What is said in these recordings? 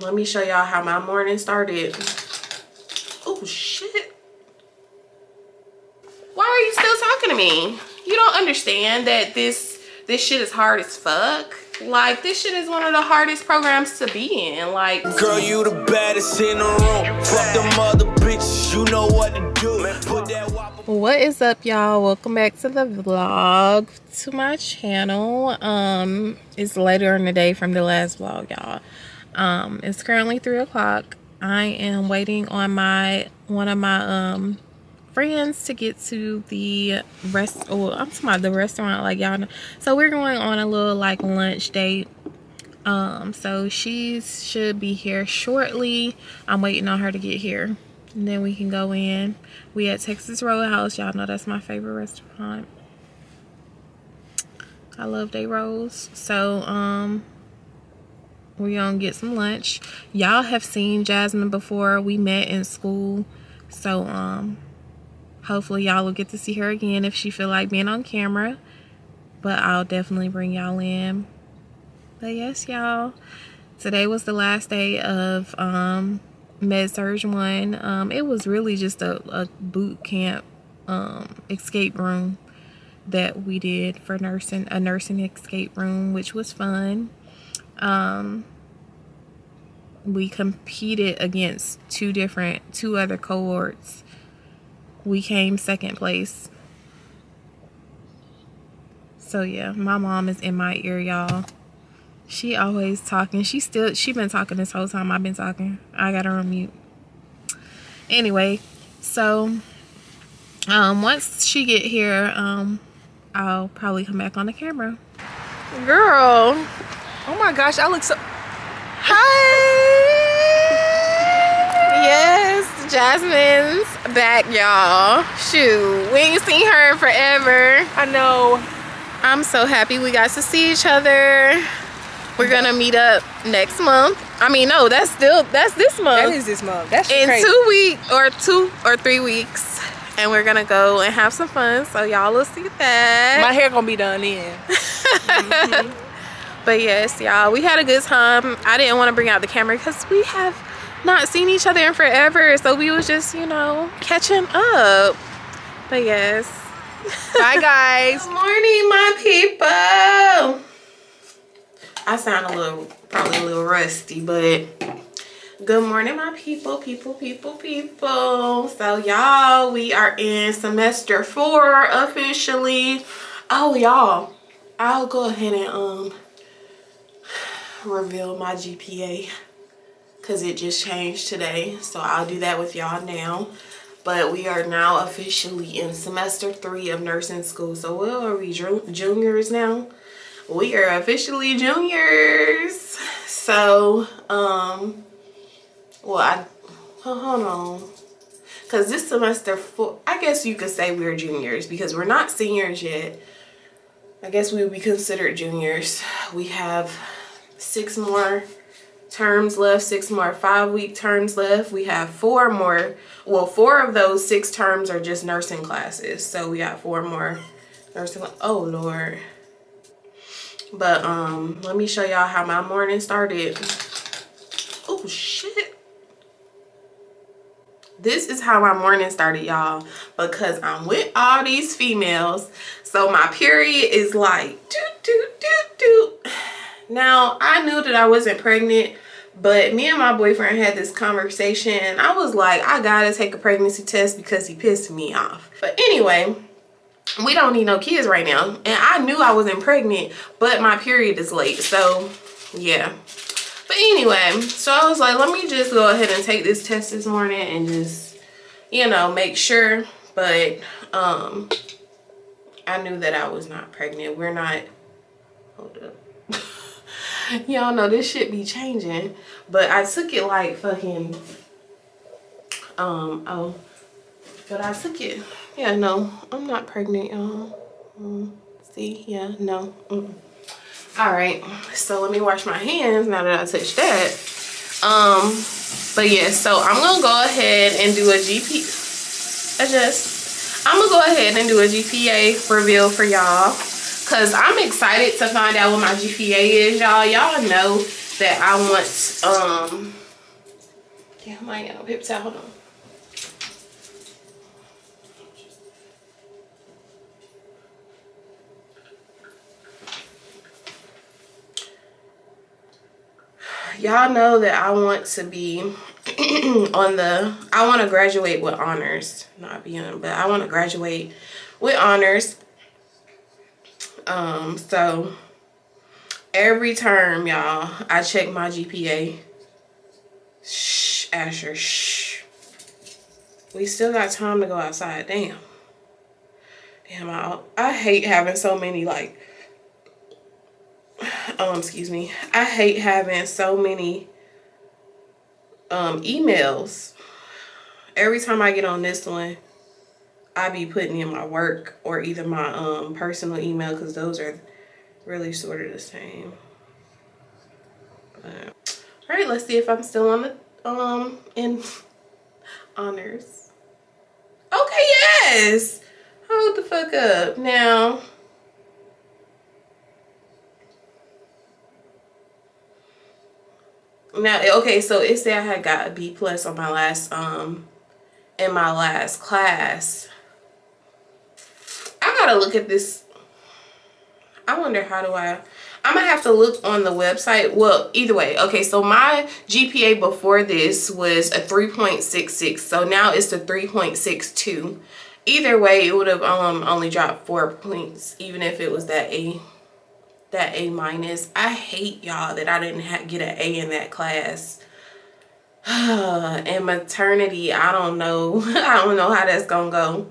Let me show y'all how my morning started. Oh, shit. Why are you still talking to me? You don't understand that this shit is hard as fuck. Like, this shit is one of the hardest programs to be in. Like, girl, you the baddest in the room. Fuck them other bitches, you know what to do. Put that wop. What is up, y'all? Welcome back to the vlog, to my channel. It's later in the day from the last vlog, y'all. It's currently 3 o'clock. I am waiting on one of my friends to get to the restaurant, like y'all know. So we're going on a little like lunch date. So she should be here shortly. I'm waiting on her to get here and then we can go in. We at Texas Roadhouse, y'all know that's my favorite restaurant. I love they rolls. So we're gonna get some lunch. Y'all have seen Jasmine before. We met in school. So hopefully y'all will get to see her again if she feel like being on camera. But I'll definitely bring y'all in. But yes, y'all, today was the last day of Med Surge One. It was really just a boot camp escape room that we did for nursing, a nursing escape room, which was fun. We competed against two other cohorts. We came second place. So yeah, my mom is in my ear, y'all. She always talking. She been talking this whole time I've been talking. I got her on mute. Anyway, so once she get here, I'll probably come back on the camera. Girl. Oh my gosh, I look so... Hi! Yes, Jasmine's back, y'all. Shoot, we ain't seen her in forever. I know. I'm so happy we got to see each other. We're gonna meet up next month. I mean, no, that's this month. That is this month. That's in crazy. 2 weeks or 2 or 3 weeks. And we're gonna go and have some fun. So y'all will see that. My hair gonna be done then. Mm-hmm. But yes, y'all, we had a good time. I didn't want to bring out the camera because we have not seen each other in forever. So we was just, you know, catching up. But yes. Bye, guys. Good morning, my people. I sound probably a little rusty, but good morning, my people. So, y'all, we are in semester 4 officially. Oh, y'all, I'll go ahead and, reveal my GPA because it just changed today, so I'll do that with y'all now. But we are now officially in semester 3 of nursing school. So what are we, juniors now? We are officially juniors. So hold on, because this semester 4, I guess you could say we're juniors because we're not seniors yet. I guess we would be considered juniors. We have 6 more terms left, 6 more 5-week terms left. We have 4 more, well, 4 of those 6 terms are just nursing classes. So we got 4 more nursing, oh Lord. But let me show y'all how my morning started. Oh shit. This is how my morning started, y'all, because I'm with all these females. So my period is like doot, doot, doot, doot. Now, I knew that I wasn't pregnant, but me and my boyfriend had this conversation and I was like, I gotta take a pregnancy test because he pissed me off. But anyway, we don't need no kids right now. And I knew I wasn't pregnant, but my period is late. So yeah. But anyway, so I was like, let me just go ahead and take this test this morning and just, you know, make sure. But I knew that I was not pregnant. We're not, hold up. Y'all know this shit be changing, but I took it like fucking, yeah, no, I'm not pregnant, y'all. See, yeah, no. All right, so let me wash my hands now that I touched that. But yeah, so I'm gonna go ahead and do a GPA reveal for y'all. Cause I'm excited to find out what my GPA is, y'all. Y'all know that I once, damn, I ain't got no paper towel, hold on. Y'all know that I want to be on the, I want to graduate with honors, not be on, but I want to graduate with honors. So every term, y'all, I check my GPA. Shh, Asher, shh. We still got time to go outside. Damn. Damn, I hate having so many, like, excuse me. I hate having so many emails. Every time I get on this one, I be putting in my work or either my personal email, because those are really sort of the same. But, all right, let's see if I'm still on the in honors. Okay, yes. Hold the fuck up now. Okay, so it said I had got a B+ on my last in my last class. I gotta look at this. I wonder how do I'm gonna have to look on the website. Well, either way, okay, so my GPA before this was a 3.66, so now it's a 3.62. Either way, it would have only dropped 4 points, even if it was that A-. I hate, y'all, that I didn't get an A in that class. And maternity, I don't know. I don't know how that's gonna go.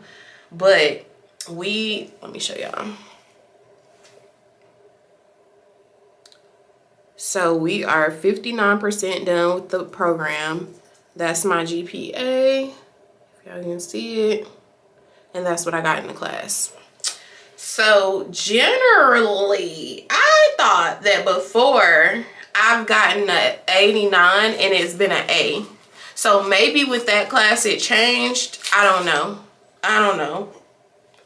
But we, let me show y'all. So we are 59% done with the program. That's my GPA, if y'all can see it. And that's what I got in the class. So generally, I thought that before I've gotten an 89 and it's been an A. So maybe with that class it changed. I don't know. I don't know.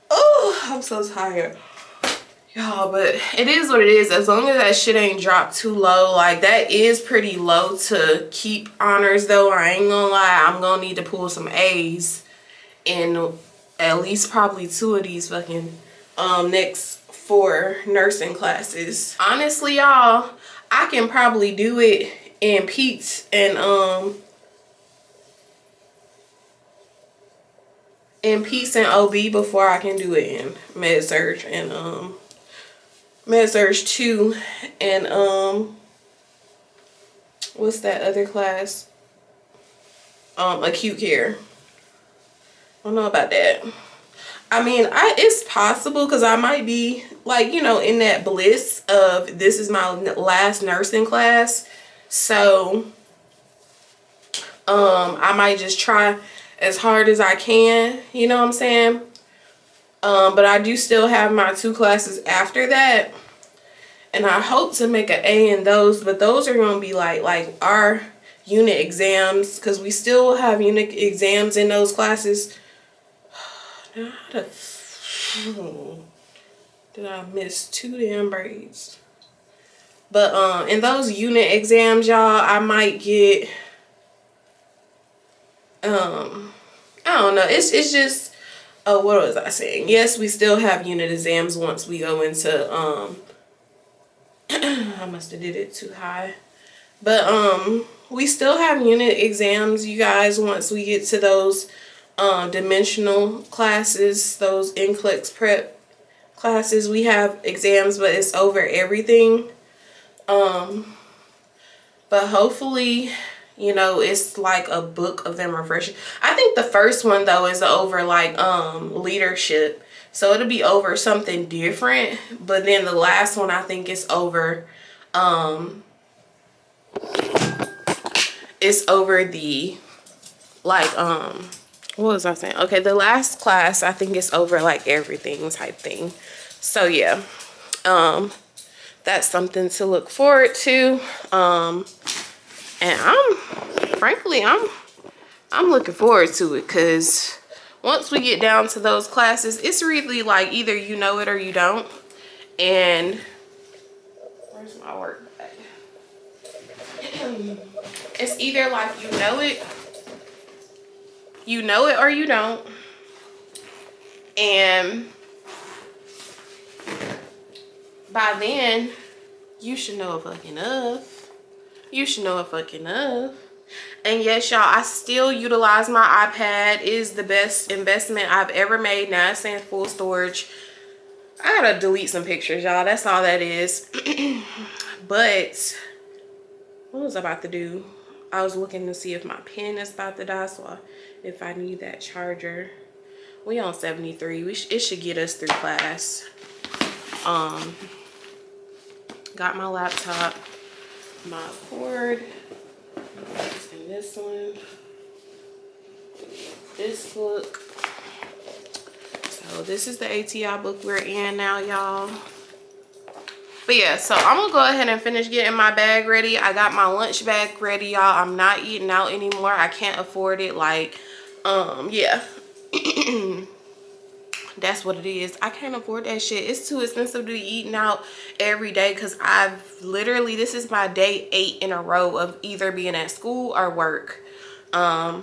Oh, I'm so tired. Y'all, but it is what it is. As long as that shit ain't dropped too low, like that is pretty low to keep honors though. I ain't gonna lie. I'm gonna need to pull some A's in at least probably 2 of these fucking next 4 nursing classes. Honestly, y'all, I can probably do it in Pete's and OB before I can do it in Med Surge and Med Surge 2 and what's that other class? Acute care. I don't know about that. I mean, it's possible, because I might be, like, you know, in that bliss of this is my last nursing class. So, I might just try as hard as I can, you know what I'm saying? But I do still have my 2 classes after that. And I hope to make an A in those, but those are going to be like our unit exams, because we still have unit exams in those classes. Did I miss 2 damn braids? But in those unit exams, y'all, I might get I don't know. It's just what was I saying? Yes, we still have unit exams once we go into I must have did it too high. But we still have unit exams, you guys, once we get to those dimensional classes, those NCLEX prep classes. We have exams, but it's over everything. But hopefully, you know, it's like a book of them refreshing. I think the first one though is over like leadership, so it'll be over something different. But then the last one, I think it's over the like what was I saying? Okay, the last class, I think it's over like everything type thing. So yeah, that's something to look forward to. And I'm looking forward to it, because once we get down to those classes, it's really like either you know it or you don't. And where's my work bag? It's either like you know it or you don't. And by then, you should know a fucking enough. You should know a fucking enough. And yes, y'all, I still utilize my iPad. It is the best investment I've ever made. Now it's in full storage. I gotta delete some pictures, y'all. That's all that is. But what was I about to do? I was looking to see if my pen is about to die, so if I need that charger. We on 73. It should get us through class. Got my laptop, my cord, and this one, this book. So this is the ATI book we're in now, y'all. But yeah, so I'm gonna go ahead and finish getting my bag ready. I got my lunch bag ready, y'all. I'm not eating out anymore. I can't afford it. Like, yeah. That's what it is. I can't afford that shit. It's too expensive to be eating out every day, because I've literally, this is my day 8 in a row of either being at school or work. I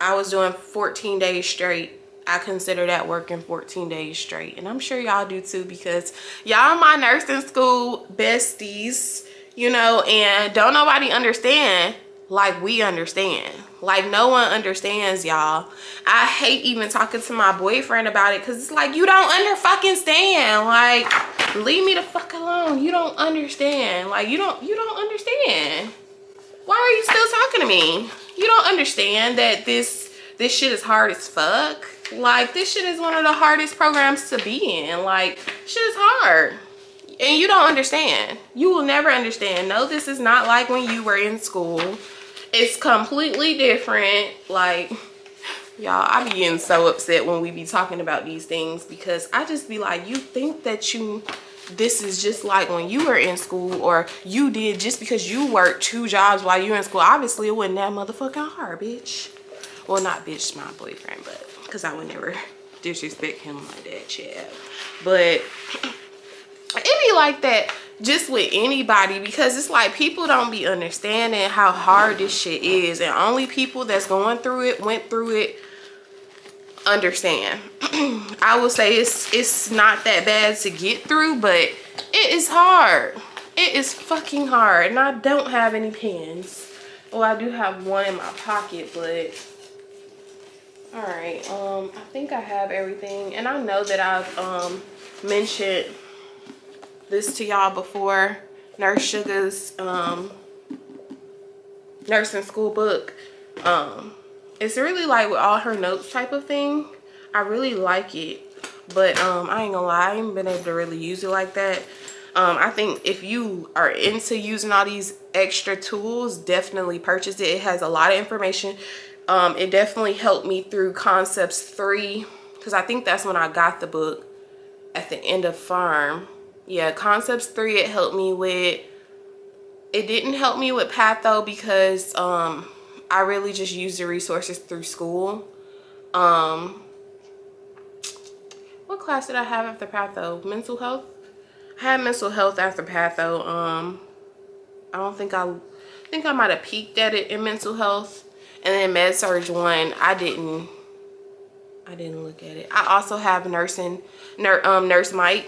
was doing 14 days straight. I consider that working 14 days straight, and I'm sure y'all do too, because y'all my nursing school besties, you know, and don't nobody understand like we understand. Like, no one understands, y'all. I hate even talking to my boyfriend about it, because it's like, you don't fucking understand. Like, leave me the fuck alone. You don't understand. Like, you don't understand. Why are you still talking to me? You don't understand that this shit is hard as fuck. Like, this shit is one of the hardest programs to be in. Like, shit is hard. And you don't understand. You will never understand. No, this is not like when you were in school. It's completely different. Like, y'all, I be getting so upset when we be talking about these things, because I just be like, you think that this is just like when you were in school, or you did, just because you worked 2 jobs while you were in school. Obviously, it wasn't that motherfucking hard, bitch. Well, not bitch, my boyfriend, but because I would never disrespect him like that, child. But it be like that just with anybody, because it's like, people don't be understanding how hard this shit is, and only people that's going through it, went through it, understand. I will say it's not that bad to get through, but it is hard. It is fucking hard. And I don't have any pens. Well, I do have one in my pocket, but all right. I think I have everything, and I know that I've mentioned this to y'all before. Nurse Sugar's nursing school book, it's really like with all her notes type of thing. I really like it, but I ain't gonna lie, I ain't been able to really use it like that. I think if you are into using all these extra tools, definitely purchase it. It has a lot of information. It definitely helped me through concepts 3, because I think that's when I got the book at the end of farm. Yeah, concepts 3, it helped me with. It didn't help me with patho, because I really just used the resources through school. What class did I have after patho? Mental health? I had mental health after patho. I don't think I might have peaked at it in mental health. And then Med Surge One, I didn't look at it. I also have Nurse Mike.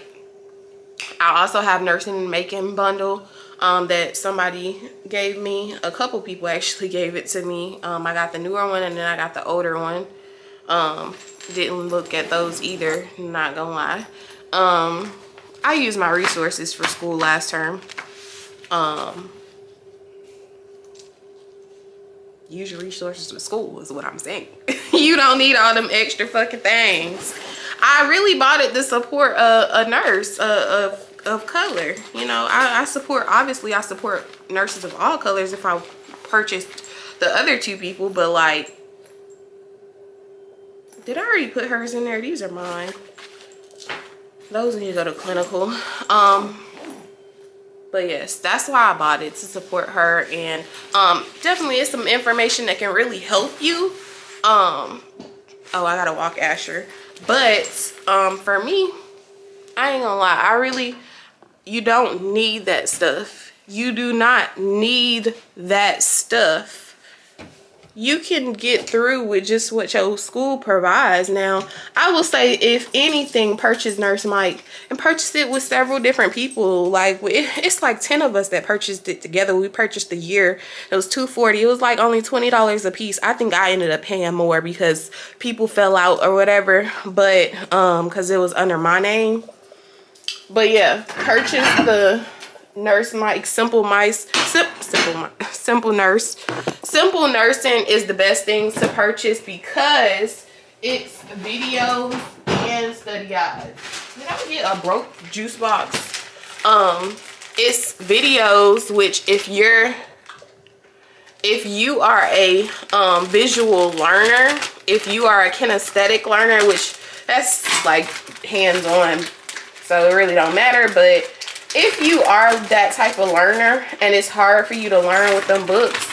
I also have nursing making bundle that somebody gave me. A couple people actually gave it to me. I got the newer one, and then I got the older one. Didn't look at those either, not gonna lie. I used my resources for school last term. Use your resources for school is what I'm saying. You don't need all them extra fucking things. I really bought it to support a nurse of color. You know, I support nurses of all colors if I purchased the other 2 people, but like, did I already put hers in there? These are mine. Those need to go to clinical. But yes, that's why I bought it, to support her. And definitely it's some information that can really help you. Oh, I gotta walk Asher. But for me, I ain't gonna lie, you don't need that stuff. You do not need that stuff. You can get through with just what your school provides. Now, I will say, if anything, purchase Nurse Mike, and purchase it with several different people. Like, it's like 10 of us that purchased it together. We purchased the year. It was $240. It was like only $20 a piece. I think I ended up paying more because people fell out or whatever, but because it was under my name. But yeah, purchase the Nurse Mike Simple Nursing is the best thing to purchase because it's videos and study guides. Did I get a broke juice box? It's videos, which if you are a visual learner, if you are a kinesthetic learner, which that's like hands-on, so it really don't matter, but if you are that type of learner and it's hard for you to learn with them books,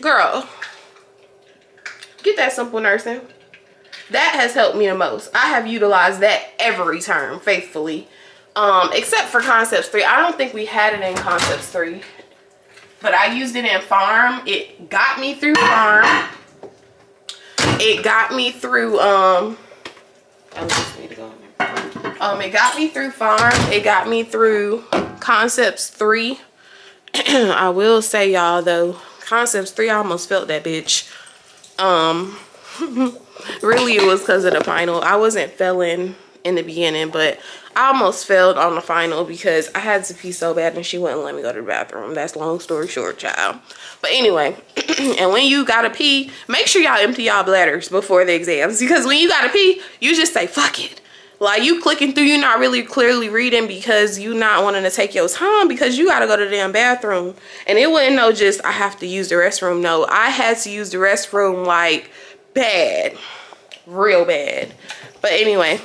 girl, get that Simple Nursing. That has helped me the most. I have utilized that every term faithfully, except for Concepts 3. I don't think we had it in Concepts 3, but I used it in Farm. It got me through Farm. It got me through I just need to go in there. It got me through Farm. It got me through Concepts 3. I will say, y'all, though, Concepts 3, I almost felt that bitch. Really, it was because of the final. I wasn't failing in the beginning, but I almost failed on the final because I had to pee so bad and she wouldn't let me go to the bathroom. That's long story short, child. But anyway, and when you gotta pee, make sure y'all empty y'all bladders before the exams, because when you gotta pee, you just say, fuck it. Like, you clicking through, you're not really clearly reading because you not wanting to take your time because you got to go to the damn bathroom. And it wasn't no just, I have to use the restroom. No, I had to use the restroom, like, bad. Real bad. But anyway.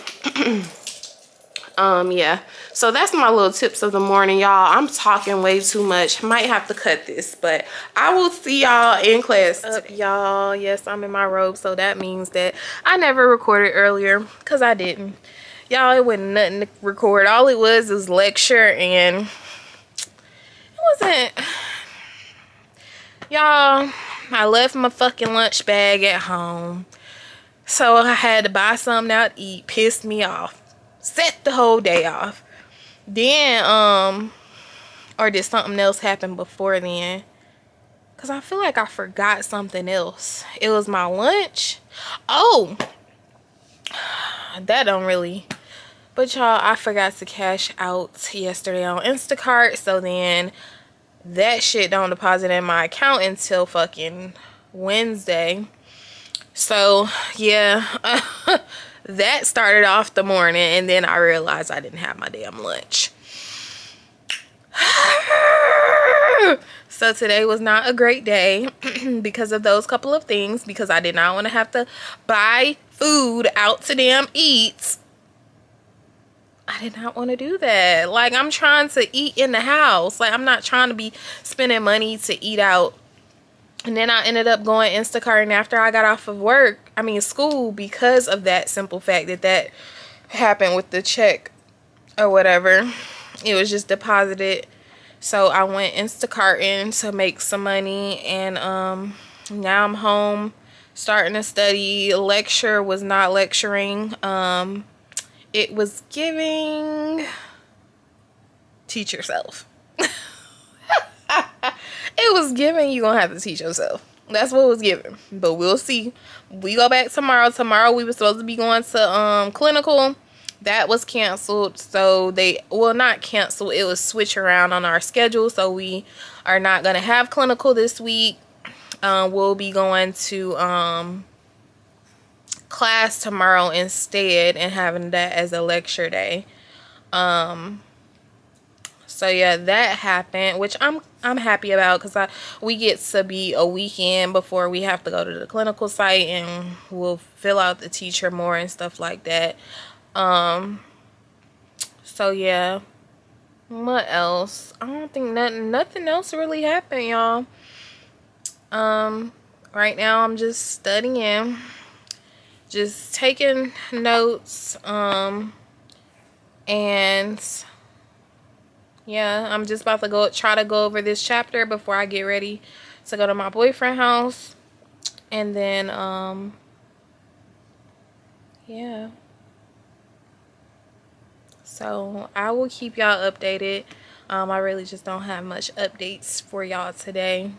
Yeah. So that's my little tips of the morning, y'all. I'm talking way too much. Might have to cut this, but I will see y'all in class. Up, y'all. Yes, I'm in my robe, so that means that I never recorded earlier because I didn't. Y'all, it wasn't nothing to record. All it was lecture, and it wasn't. Y'all, I left my fucking lunch bag at home, so I had to buy something out to eat. Pissed me off. Set the whole day off. Then, or did something else happen before then? Because I feel like I forgot something else. It was my lunch. Oh! That don't really, but y'all, I forgot to cash out yesterday on Instacart, so then that shit don't deposit in my account until fucking Wednesday. So yeah, that started off the morning, and then I realized I didn't have my damn lunch. So today was not a great day because of those couple of things, because I did not want to have to buy food out to them eats. I did not want to do that. Like, I'm trying to eat in the house. Like, I'm not trying to be spending money to eat out. And then I ended up going Instacarting after I got off of school because of that simple fact that happened with the check or whatever. It was just deposited. So I went Instacarting to make some money, and now I'm home starting to study. Lecture was not lecturing. It was giving teach yourself. It was giving you're gonna have to teach yourself. That's what it was giving. But we'll see. We go back tomorrow. Tomorrow we were supposed to be going to clinical. That was canceled. So they, well, not canceled, it was switch around on our schedule, so we are not gonna have clinical this week. We'll be going to class tomorrow instead and having that as a lecture day. So yeah, that happened, which I'm happy about, because we get to be a weekend before we have to go to the clinical site, and we'll fill out the teacher more and stuff like that. So yeah, what else? I don't think nothing else really happened, y'all. Right now I'm just studying, just taking notes, and yeah, I'm just about to go try to go over this chapter before I get ready to go to my boyfriend's house. And then, yeah. So, I will keep y'all updated. I really just don't have much updates for y'all today.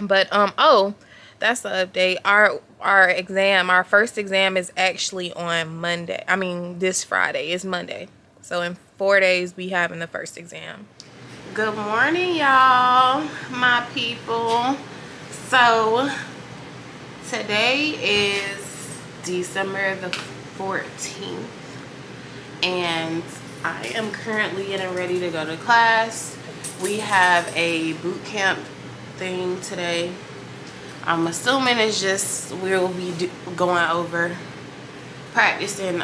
But, oh, that's the update. Our exam, our first exam is actually on Monday. I mean, this Friday is Monday. So, in 4 days, we having the first exam. Good morning, y'all, my people. So, today is December the 14th. And I am currently getting ready to go to class. We have a boot camp thing today. I'm assuming it's just we'll be going over practicing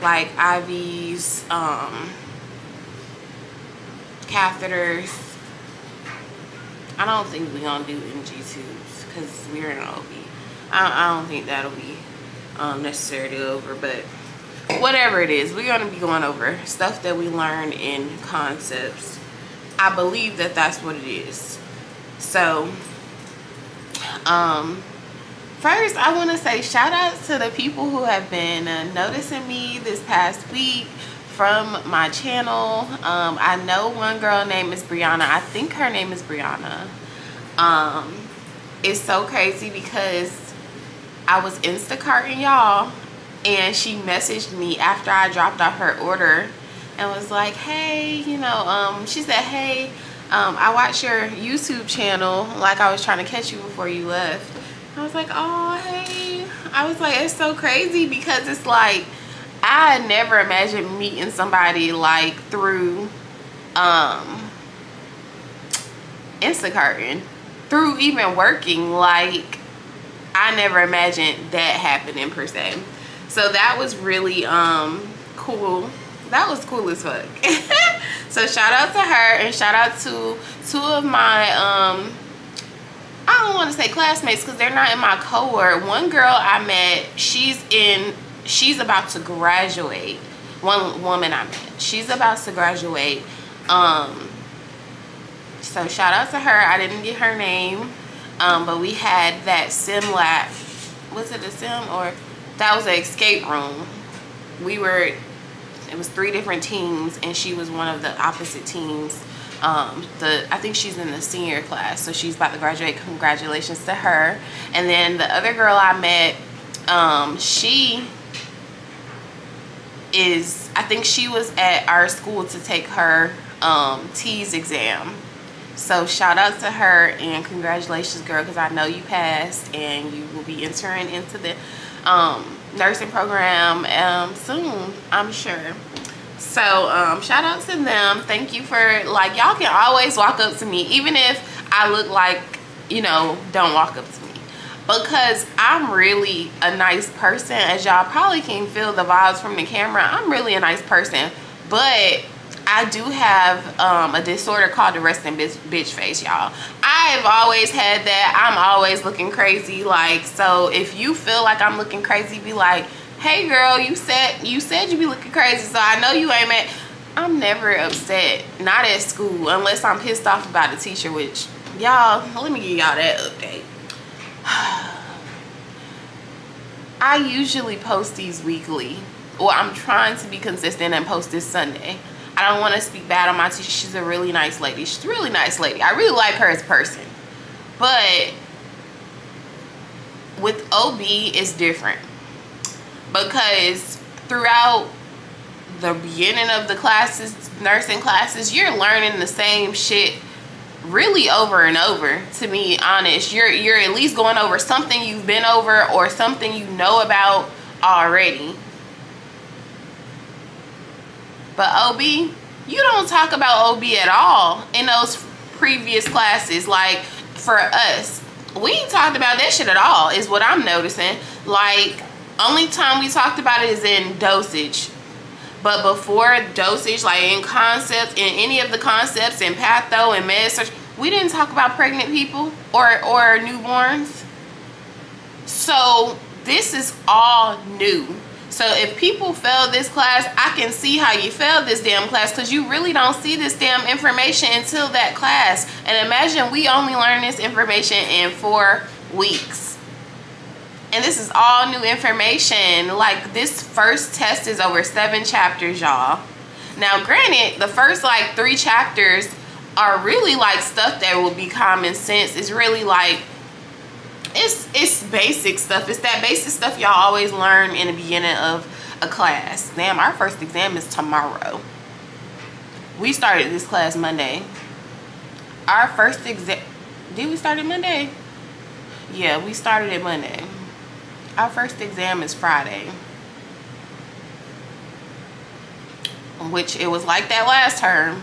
like IVs, catheters. I don't think we're gonna do NG tubes because we're in an OB. I don't think that'll be necessarily over, but whatever it is, we're going to be going over stuff that we learned in concepts. I believe that that's what it is. So first I want to say shout out to the people who have been noticing me this past week from my channel. I know one girl name is Brianna. I think her name is Brianna. It's so crazy because I was Instacarting y'all, and she messaged me after I dropped off her order and was like, hey, you know, she said, hey, I watched your YouTube channel, like I was trying to catch you before you left. I was like, oh, hey. I was like, it's so crazy because it's like, I never imagined meeting somebody like through Instacarting, through even working. Like, I never imagined that happening per se. So that was really cool. That was cool as fuck. So shout out to her and shout out to two of my, I don't want to say classmates because they're not in my cohort. One girl I met, she's about to graduate. One woman I met, she's about to graduate. So shout out to her. I didn't get her name, but we had that sim lab. Was it a sim or? That was an escape room. It was 3 different teams, and she was one of the opposite teams. I think she's in the senior class, so she's about to graduate. Congratulations to her. And then the other girl I met, she is, I think she was at our school to take her TEAS exam. So shout out to her and congratulations, girl, because I know you passed and you will be entering into the nursing program soon, I'm sure. So shout out to them. Thank you for, like, y'all can always walk up to me even if I look like, you know, don't walk up to me, because I'm really a nice person. As y'all probably can feel the vibes from the camera, I'm really a nice person, but I do have a disorder called the resting bitch face, y'all. I've always had that. I'm always looking crazy. Like, so if you feel like I'm looking crazy, be like, hey girl, you said you be looking crazy, so I know you ain't mad. I'm never upset, not at school, unless I'm pissed off about a teacher, which, y'all, let me give y'all that update. I usually post these weekly, or I'm trying to be consistent and post this Sunday. I don't want to speak bad on my teacher. She's a really nice lady. She's a really nice lady. I really like her as a person. But with OB, it's different. Because throughout the beginning of the classes, nursing classes, you're learning the same shit really over and over. To be honest, you're at least going over something you've been over or something you know about already. But OB, you don't talk about OB at all in those previous classes. Like, for us, we ain't talked about that shit at all, is what I'm noticing. Like, only time we talked about it is in dosage. But before dosage, like in concepts, in any of the concepts, in patho and med surge, we didn't talk about pregnant people or newborns. So this is all new. So if people fail this class, I can see how you failed this damn class, because you really don't see this damn information until that class. And imagine we only learned this information in 4 weeks. And this is all new information. Like, this first test is over 7 chapters, y'all. Now, granted, the first like 3 chapters are really like stuff that will be common sense. It's really like, it's basic stuff. It's that basic stuff y'all always learn in the beginning of a class. Damn, our first exam is tomorrow. We started this class Monday. Our first exam, did we start it Monday? Yeah, we started it Monday. Our first exam is Friday, which it was like that last term,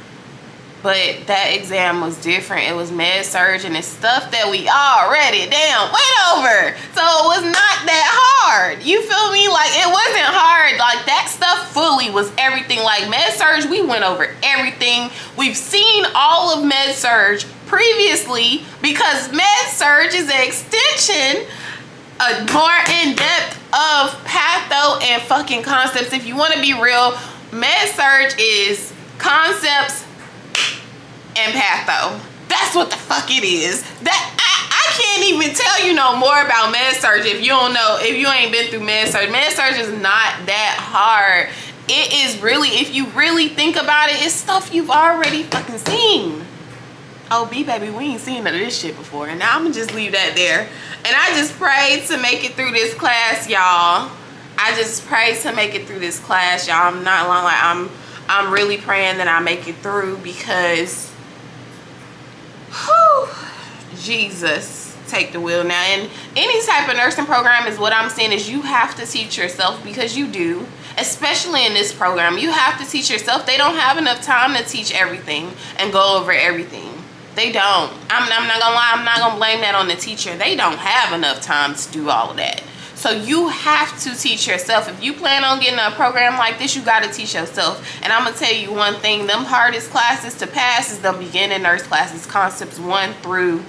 but that exam was different. It was Med Surge, and it's stuff that we already damn went over, so it was not that hard. You feel me? Like, it wasn't hard. Like, that stuff fully was everything. Like, Med Surge, we went over everything. We've seen all of Med Surge previously, because Med Surge is an extension, a more in-depth of patho and fucking concepts. If you want to be real, Med Surge is concepts and patho. That's what the fuck it is. That I can't even tell you no more about Med Surge if you don't know, if you ain't been through Med Surge. Med Surge is not that hard. It is really, if you really think about it, it's stuff you've already fucking seen. Oh, B baby, we ain't seen none of this shit before. And now I'm gonna just leave that there. And I just prayed to make it through this class, y'all. I just prayed to make it through this class, y'all. I'm not lying. Like, I'm really praying that I make it through, because, whew, Jesus, take the wheel now. And any type of nursing program is what I'm saying is you have to teach yourself, because you do. Especially in this program, you have to teach yourself. They don't have enough time to teach everything and go over everything. They don't. I'm not gonna lie, I'm not gonna blame that on the teacher. They don't have enough time to do all of that. So you have to teach yourself. If you plan on getting a program like this, you gotta teach yourself. And I'm gonna tell you one thing, them hardest classes to pass is the beginning nurse classes, concepts 1 through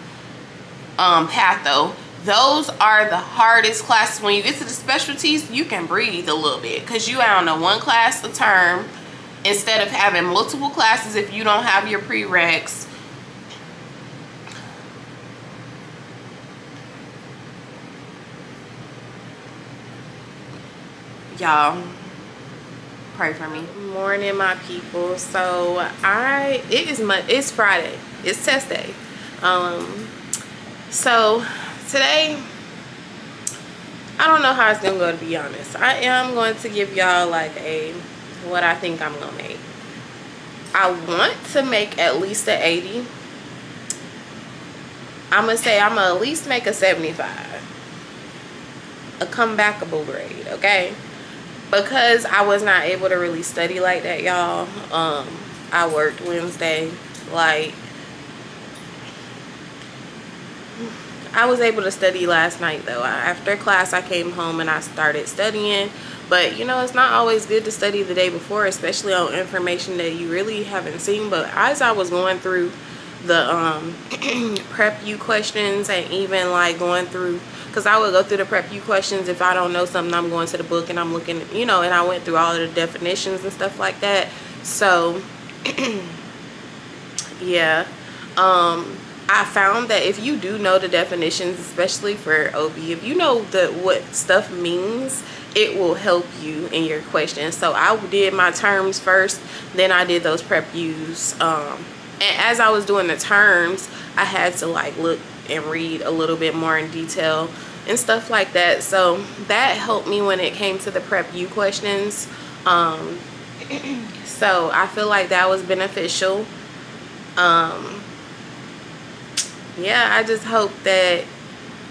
patho. Those are the hardest classes. When you get to the specialties, you can breathe a little bit, because you out on a one class a term instead of having multiple classes if you don't have your prereqs. Y'all pray for me. Morning, my people. So it's Friday, it's test day. So today, I don't know how it's gonna go, to be honest. I am going to give y'all like a what I think I'm gonna make. I want to make at least a 80. I'm gonna say I'm gonna at least make a 75, a comebackable grade, okay? Because I was not able to really study like that, y'all. I worked Wednesday. Like, I was able to study last night though. After class, I came home and I started studying. But you know, it's not always good to study the day before, especially on information that you really haven't seen. But as I was going through the prep U questions, and even like going through, because I would go through the prep U questions. If I don't know something, I'm going to the book and I'm looking, you know, and I went through all of the definitions and stuff like that. So yeah, I found that if you do know the definitions, especially for OB, if you know what stuff means, it will help you in your questions. So I did my terms first, then I did those prep U's. And as I was doing the terms, I had to like look and read a little bit more in detail and stuff like that. So that helped me when it came to the prep U questions. So I feel like that was beneficial. Yeah, I just hope that,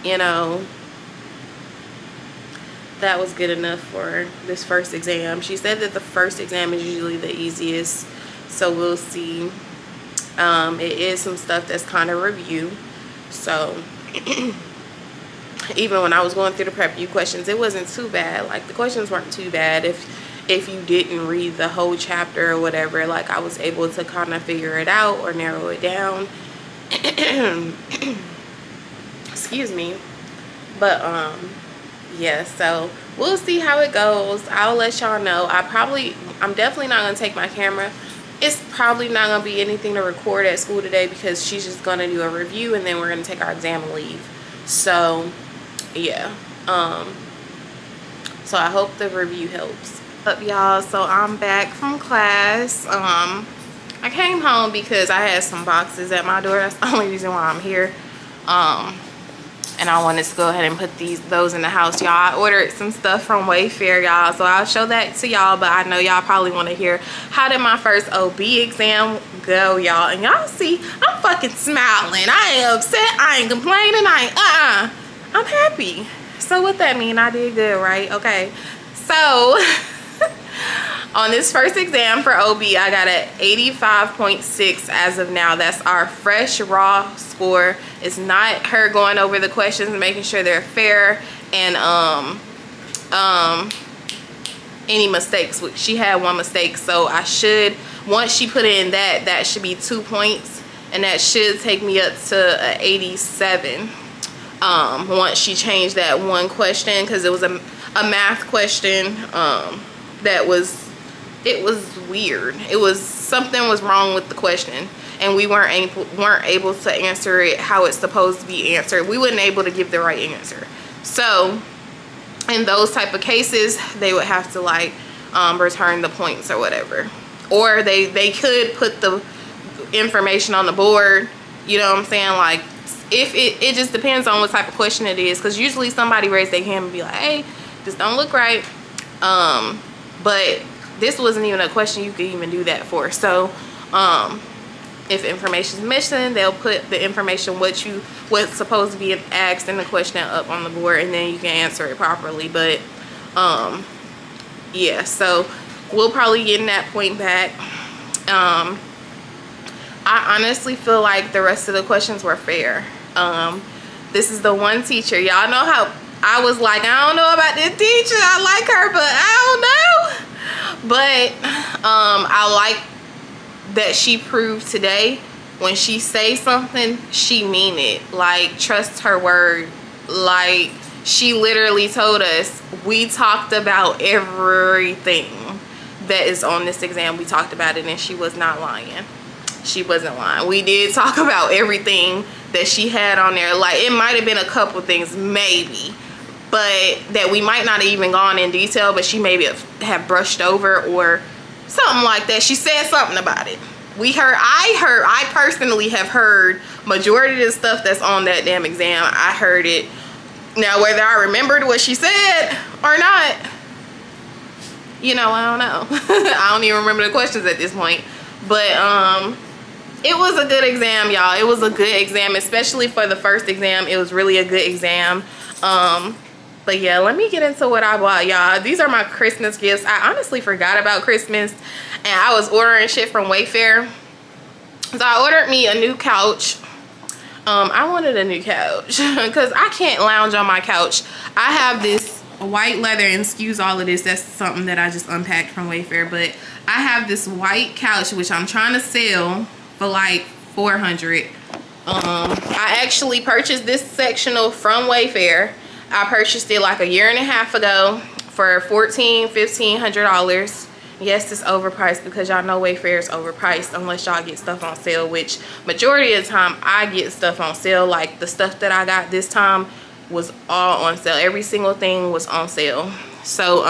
you know, that was good enough for this first exam. She said that the first exam is usually the easiest, so we'll see. It is some stuff that's kind of review. So even when I was going through the prep U questions, it wasn't too bad. Like, the questions weren't too bad if you didn't read the whole chapter or whatever. Like, I was able to kind of figure it out or narrow it down. Excuse me. But yeah, so we'll see how it goes. I'll let y'all know. I'm definitely not gonna take my camera. It's probably not gonna be anything to record at school today because she's just gonna do a review and then we're gonna take our exam and leave. So yeah, so I hope the review helps. Up y'all, so I'm back from class. I came home because I had some boxes at my door. That's the only reason why I'm here. And I wanted to go ahead and put those in the house, y'all. I ordered some stuff from Wayfair, y'all, so I'll show that to y'all, but I know y'all probably want to hear how did my first OB exam go, y'all. And y'all see, I'm fucking smiling. I ain't upset. I ain't complaining. I'm happy. So what that mean? I did good, right? Okay. So on this first exam for OB, I got an 85.6 as of now. That's our fresh raw score. It's not her going over the questions and making sure they're fair and any mistakes. She had one mistake, so I should, once she put in that, that should be 2 points, and that should take me up to an 87 once she changed that one question, because it was a math question that was, it was weird. It was, something was wrong with the question, and we weren't able to answer it how it's supposed to be answered. We weren't able to give the right answer. So in those type of cases, they would have to like return the points or whatever, or they could put the information on the board. You know what I'm saying? Like, if it just depends on what type of question it is, because usually somebody raised their hand and be like, hey, this don't look right. But this wasn't even a question you could even do that for. So if information's missing, they'll put the information what's supposed to be asked in the question up on the board, and then you can answer it properly. But yeah, so we'll probably get that point back. I honestly feel like the rest of the questions were fair. This is the one teacher, y'all know how I was like, I don't know about this teacher. I like her, but I don't know. But I like that she proved today, when she say something, she mean it. Like, trust her word. Like, she literally told us, we talked about everything that is on this exam. We talked about it, and she was not lying. She wasn't lying. We did talk about everything that she had on there. Like, it might have been a couple things, maybe, but that we might not have even gone in detail, but she maybe have brushed over or something like that. She said something about it. We heard, I personally have heard majority of the stuff that's on that damn exam. I heard it. Now, whether I remembered what she said or not, you know, I don't know. I don't even remember the questions at this point, but it was a good exam, y'all. It was a good exam, especially for the first exam. It was really a good exam. But yeah, let me get into what I bought, y'all. These are my Christmas gifts. I honestly forgot about Christmas, and I was ordering shit from Wayfair. So I ordered me a new couch. I wanted a new couch because I can't lounge on my couch. I have this white leather, and excuse all of this, that's something that I just unpacked from Wayfair, but I have this white couch which I'm trying to sell for like $400. I actually purchased this sectional from Wayfair. I purchased it like a year and a half ago for $1,500. Yes, it's overpriced because y'all know Wayfair is overpriced unless y'all get stuff on sale, which majority of the time I get stuff on sale. Like, the stuff that I got this time was all on sale. Every single thing was on sale. So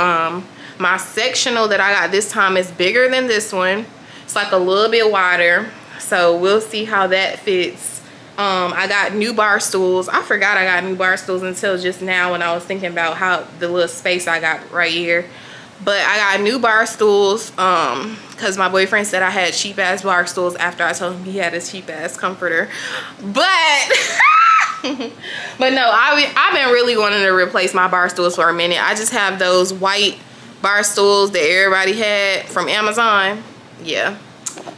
my sectional that I got this time is bigger than this one. It's like a little bit wider. So we'll see how that fits. I got new bar stools. I forgot I got new bar stools until just now when I was thinking about how the little space I got right here. But I got new bar stools because my boyfriend said I had cheap ass bar stools after I told him he had a cheap ass comforter. But but no, I've been really wanting to replace my bar stools for a minute. I just have those white bar stools that everybody had from Amazon. Yeah.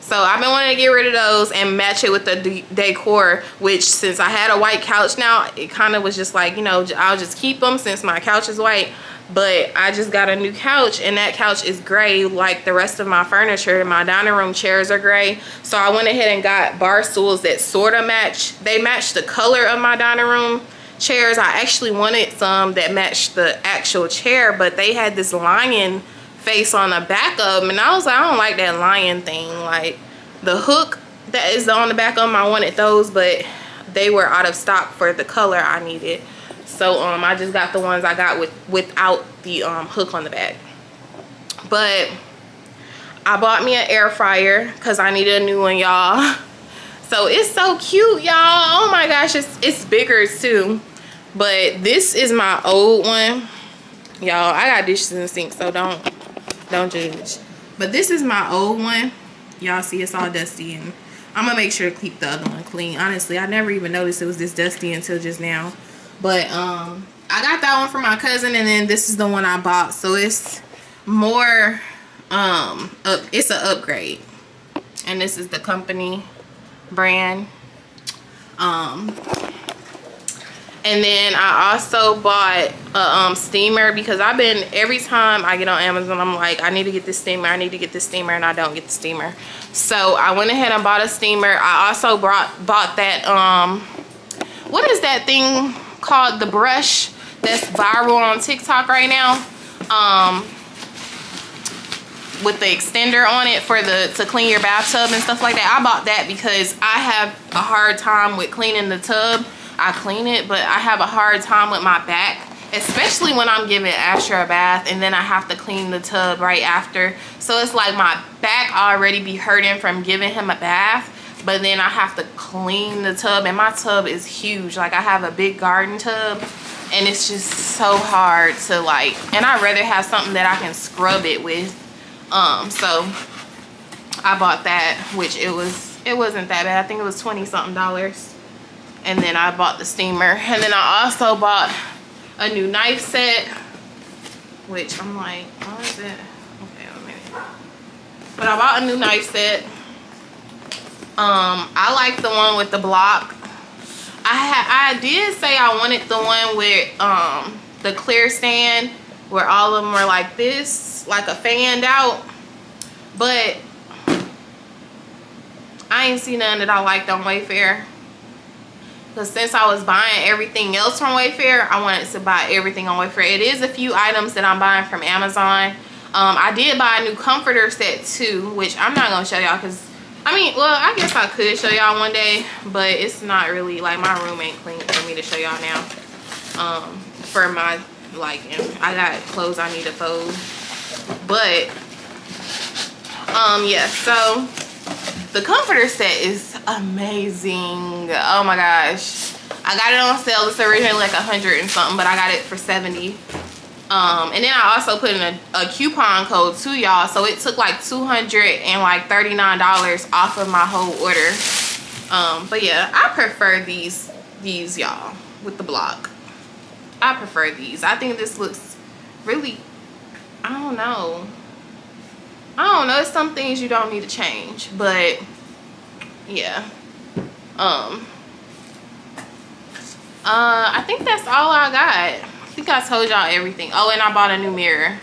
So I've been wanting to get rid of those and match it with the decor, which since I had a white couch now, it kind of was just like, you know, I'll just keep them since my couch is white. But I just got a new couch, and that couch is gray like the rest of my furniture. My dining room chairs are gray. So I went ahead and got bar stools that sort of match. They match the color of my dining room chairs. I actually wanted some that matched the actual chair, but they had this lion face on the back of them, and I was like, I don't like that lion thing. Like the hook that is on the back of them, I wanted those, but they were out of stock for the color I needed. So I just got the ones I got without the hook on the back. But I bought me an air fryer because I needed a new one, y'all. So it's so cute, y'all. Oh my gosh, it's bigger too. But this is my old one. Y'all, I got dishes in the sink, so don't judge. But this is my old one. Y'all see it's all dusty, and I'm gonna make sure to keep the other one clean. Honestly, I never even noticed it was this dusty until just now. But I got that one from my cousin, and then this is the one I bought. So it's more it's an upgrade, and this is the company brand. And then I also bought a steamer, because I've been, every time I get on Amazon, I'm like, I need to get this steamer, I need to get this steamer, and I don't get the steamer. So I went ahead and bought a steamer. I also bought that, what is that thing called? The brush that's viral on TikTok right now, with the extender on it to clean your bathtub and stuff like that. I bought that because I have a hard time with cleaning the tub. I clean it, but I have a hard time with my back, especially when I'm giving Asher a bath and then I have to clean the tub right after. So it's like my back already be hurting from giving him a bath, but then I have to clean the tub, and my tub is huge. Like I have a big garden tub, and it's just so hard to like, and I'd rather have something that I can scrub it with. So I bought that, which it wasn't that bad. I think it was $20 something. And then I bought the steamer, and then I also bought a new knife set, which I'm like, what is it? Okay, wait a minute. But I bought a new knife set. I like the one with the block. I did say I wanted the one with the clear stand, where all of them were like this, like a fanned out, but I ain't seen none that I liked on Wayfair. Because since I was buying everything else from Wayfair, I wanted to buy everything on Wayfair. It is a few items that I'm buying from Amazon. I did buy a new comforter set too, which I'm not going to show y'all because, I mean, well, I guess I could show y'all one day, but it's not really, like, my room ain't clean for me to show y'all now. For my, like, I got clothes I need to fold. But, yeah, so the comforter set is amazing. Oh my gosh, I got it on sale. It's originally like 100 and something, but I got it for 70. And then I also put in a coupon code too, y'all, so it took like $239 off of my whole order. But yeah, I prefer these, y'all, with the block. I prefer these. I think this looks really, I don't know, it's some things you don't need to change, but yeah. I think that's all I got. I think I told y'all everything. Oh, and I bought a new mirror.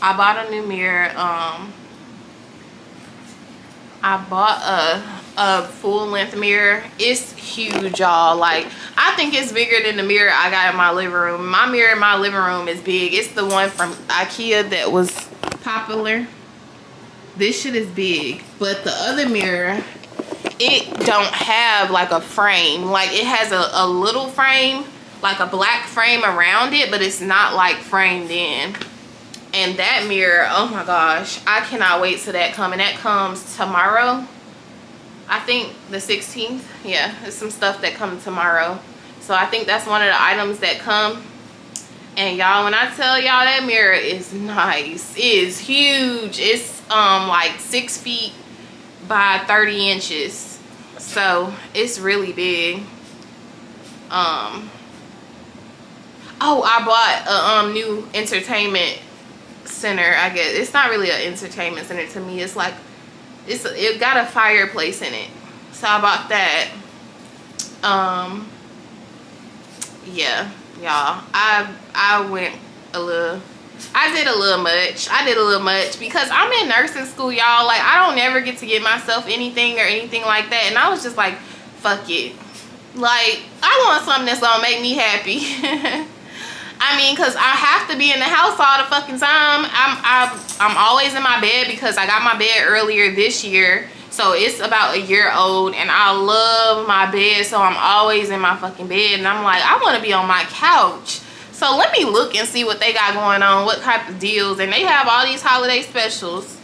I bought a new mirror. I bought a full length mirror. It's huge, y'all. Like, I think it's bigger than the mirror I got in my living room. My mirror in my living room is big. It's the one from IKEA that was popular. This shit is big. But the other mirror, it don't have like a frame. Like, it has a little frame, like a black frame around it, but it's not like framed in. And that mirror, oh my gosh, I cannot wait till that comes. And that comes tomorrow. I think the 16th. Yeah, there's some stuff that comes tomorrow, so I think that's one of the items that come. And y'all, when I tell y'all, that mirror is nice. It is huge. It's like 6 feet by 30 inches, so it's really big. Oh, I bought a new entertainment center. I guess it's not really an entertainment center to me. It's like, it got a fireplace in it, so I bought that. Yeah, y'all, I went a little I did a little much because I'm in nursing school, y'all. Like, I don't ever get to get myself anything or anything like that. And I was just like, fuck it. Like, I want something that's gonna make me happy. I mean, because I have to be in the house all the fucking time. I'm always in my bed because I got my bed earlier this year. So it's about a year old, and I love my bed. So I'm always in my fucking bed, and I'm like, I want to be on my couch. So let me look and see what they got going on, what type of deals. And they have all these holiday specials.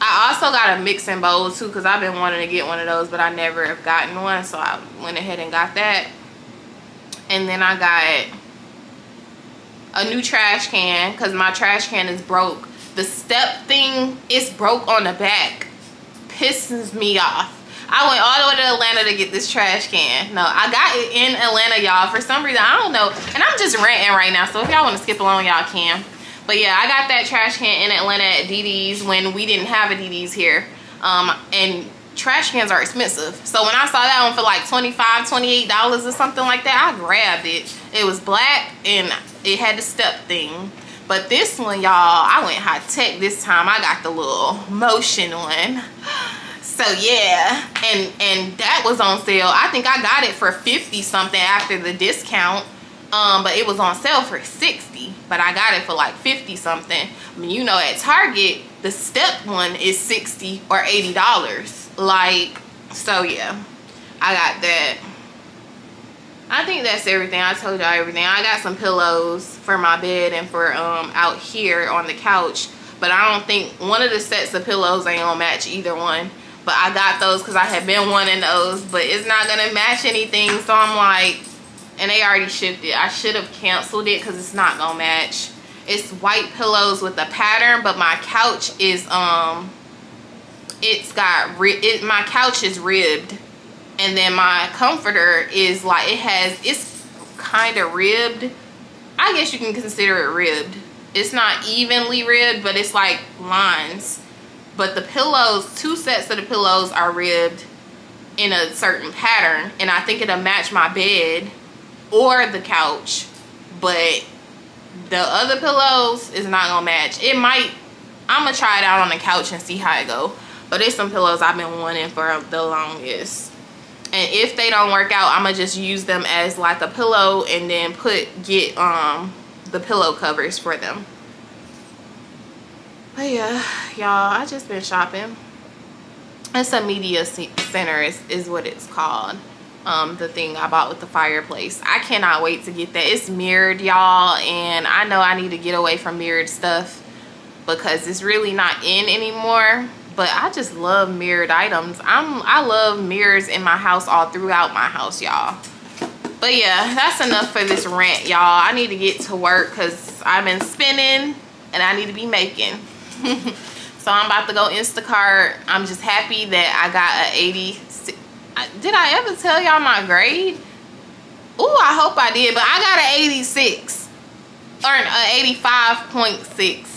I also got a mixing bowl too, because I've been wanting to get one of those, but I never have gotten one. So I went ahead and got that. And then I got a new trash can, because my trash can is broke. The step thing is broke on the back. Pisses me off. I went all the way to Atlanta to get this trash can. No, I got it in Atlanta, y'all. For some reason, I don't know. And I'm just ranting right now, so if y'all want to skip along, y'all can. But yeah, I got that trash can in Atlanta at DD's when we didn't have a DD's here. And trash cans are expensive. So when I saw that one for like $25, $28 or something like that, I grabbed it. It was black and it had the step thing. But this one, y'all, I went high tech this time. I got the little motion one. So yeah, and that was on sale. I think I got it for 50 something after the discount. But it was on sale for 60, but I got it for like 50 something. I mean, you know, at Target, the step one is $60 or $80. Like, so yeah, I got that. I think that's everything. I told y'all everything. I got some pillows for my bed and for out here on the couch. But I don't think one of the sets of pillows ain't gonna match either one. But I got those because I had been wanting those. But it's not gonna match anything. So I'm like, and they already shipped it. I should have canceled it because it's not gonna match. It's white pillows with a pattern, but my couch is my couch is ribbed. And then my comforter is like, it's kind of ribbed. I guess you can consider it ribbed. It's not evenly ribbed, but it's like lines. But the pillows, two sets of the pillows are ribbed in a certain pattern. And I think it'll match my bed or the couch. But the other pillows is not gonna match. It might, I'm gonna try it out on the couch and see how it go. But there's some pillows I've been wanting for the longest. And if they don't work out, I'm gonna just use them as like a pillow and then get the pillow covers for them. But yeah, y'all, I just been shopping. It's a media center is what it's called. The thing I bought with the fireplace. I cannot wait to get that. It's mirrored, y'all, and I know I need to get away from mirrored stuff because it's really not in anymore. But I just love mirrored items. I love mirrors in my house, all throughout my house, y'all. But yeah, that's enough for this rant, y'all. I need to get to work because I've been spinning and I need to be making. So I'm about to go Instacart. I'm just happy that I got an 80. Did I ever tell y'all my grade? Oh, I hope I did, but I got an 86 or an 85.6.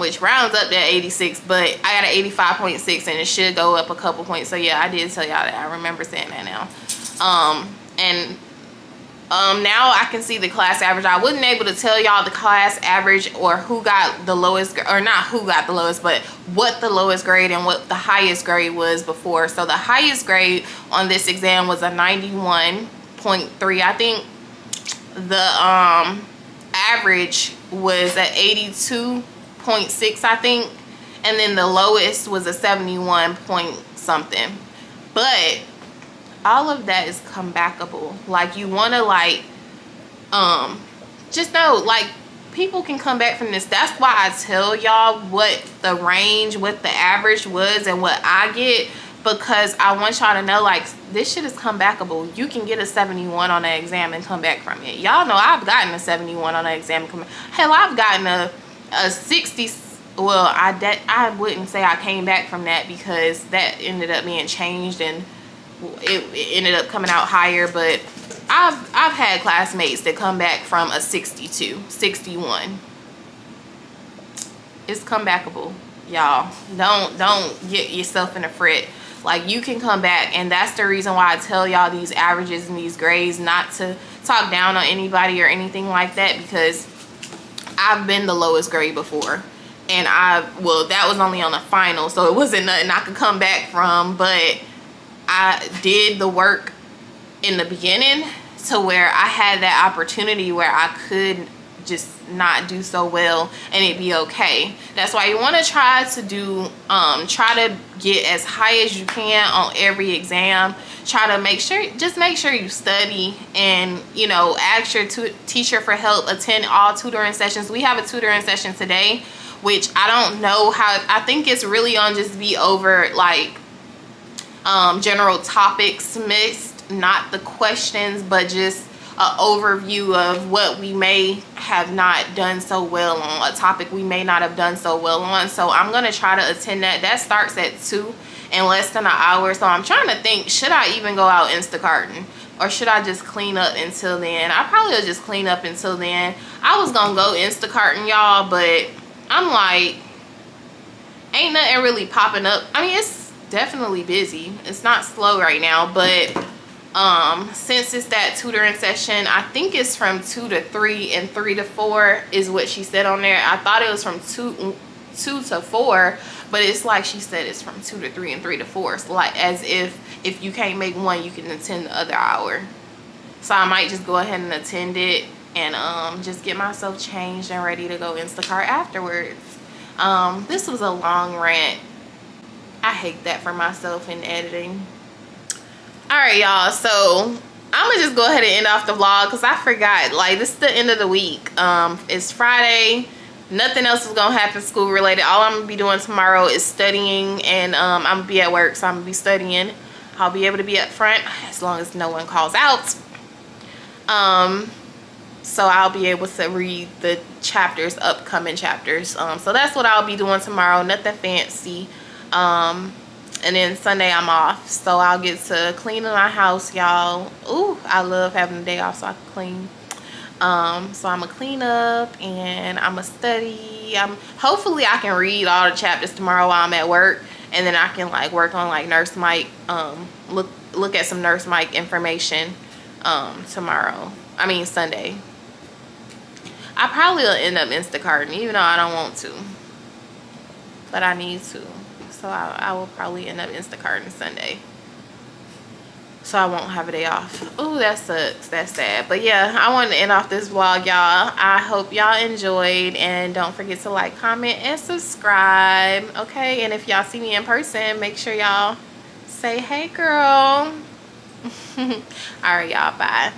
Which rounds up that 86, but I got an 85.6 and it should go up a couple points. So yeah, I did tell y'all that. I remember saying that now. Now I can see the class average. I wasn't able to tell y'all the class average or who got the lowest, or not who got the lowest, but what the lowest grade and what the highest grade was before. So the highest grade on this exam was a 91.3. I think the average was at 82.6, I think, and then the lowest was a 71 point something. But all of that is comebackable. Like, you want to just know, like, people can come back from this. That's why I tell y'all what the range, what the average was and what I get, because I want y'all to know, like, this shit is comebackable. You can get a 71 on an exam and come back from it. Y'all know I've gotten a 71 on an exam. Hell, I've gotten a 60. Well, I wouldn't say I came back from that because that ended up being changed and it ended up coming out higher. But I've had classmates that come back from a 62, 61. It's comebackable, y'all. Don't get yourself in a fret. Like, you can come back, and that's the reason why I tell y'all these averages and these grades, not to talk down on anybody or anything like that, because I've been the lowest grade before, and well, that was only on a final, so it wasn't nothing I could come back from, but I did the work in the beginning to where I had that opportunity where I could just not do so well and it'd be okay. That's why you want to try to do try to get as high as you can on every exam. Try to make sure you study, and you know, ask your teacher for help. Attend all tutoring sessions. We have a tutoring session today, which I don't know how, I think it's really on just be over like general topics missed, not the questions, but just an overview of what we may have not done so well on, a topic we may not have done so well on. So I'm going to try to attend that. That starts at 2 in less than an hour. So I'm trying to think, should I even go out Instacarting, or should I just clean up until then? I probably will just clean up until then. I was going to go Instacarting, y'all, but I'm like, ain't nothing really popping up. I mean, it's definitely busy. It's not slow right now, but since it's that tutoring session, I think it's from 2 to 3 and 3 to 4 is what she said on there. I thought it was from 2 to 4, but it's like she said it's from 2 to 3 and 3 to 4. So like, as if you can't make one, you can attend the other hour. So I might just go ahead and attend it and just get myself changed and ready to go Instacart afterwards. This was a long rant. I hate that for myself in editing. All right, y'all, so I'm gonna just go ahead and end off the vlog because I forgot, like, this is the end of the week. It's Friday. Nothing else is gonna happen school related. All I'm gonna be doing tomorrow is studying, and I'm gonna be at work, so I'm gonna be studying. I'll be able to be up front as long as no one calls out. So I'll be able to read the chapters, upcoming chapters. So that's what I'll be doing tomorrow. Nothing fancy. And then Sunday I'm off, so I'll get to cleaning my house, y'all. Ooh, I love having a day off so I can clean. So I'm gonna clean up and I'm gonna study. Hopefully I can read all the chapters tomorrow while I'm at work, and then I can like work on like Nurse Mike, look at some Nurse Mike information Sunday. I probably will end up Instacarting, even though I don't want to, but I need to. So I will probably end up Instacarting Sunday, so I won't have a day off. Oh, that sucks. That's sad. But yeah, I want to end off this vlog, y'all. I hope y'all enjoyed, and don't forget to like, comment, and subscribe. Okay, and if y'all see me in person, make sure y'all say, hey, girl. All right, y'all. Bye.